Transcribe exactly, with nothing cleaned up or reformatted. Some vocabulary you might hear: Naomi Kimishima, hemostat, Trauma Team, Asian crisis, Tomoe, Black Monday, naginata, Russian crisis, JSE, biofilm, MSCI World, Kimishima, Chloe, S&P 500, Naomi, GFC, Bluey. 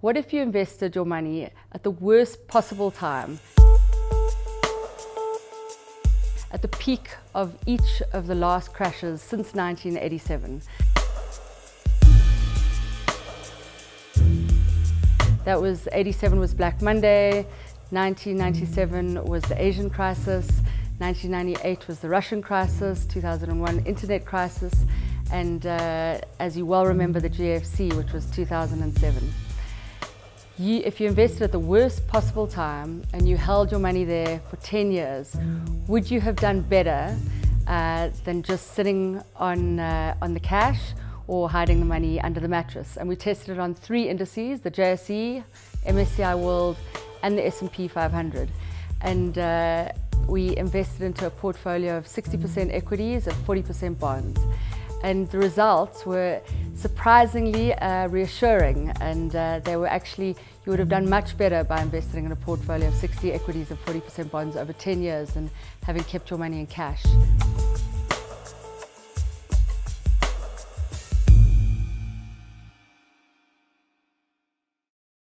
What if you invested your money at the worst possible time? At the peak of each of the last crashes since nineteen eighty-seven. That was, eighty-seven was Black Monday, nineteen ninety-seven was the Asian crisis, nineteen ninety-eight was the Russian crisis, two thousand one internet crisis, and uh, as you well remember, the G F C, which was two thousand seven. You, if you invested at the worst possible time and you held your money there for ten years, would you have done better uh, than just sitting on, uh, on the cash or hiding the money under the mattress? And we tested it on three indices, the J S E, M S C I World, and the S and P five hundred. And uh, we invested into a portfolio of sixty percent equities and forty percent bonds. And the results were surprisingly uh, reassuring, and uh, they were actually, you would have done much better by investing in a portfolio of sixty equities and forty percent bonds over ten years than having kept your money in cash.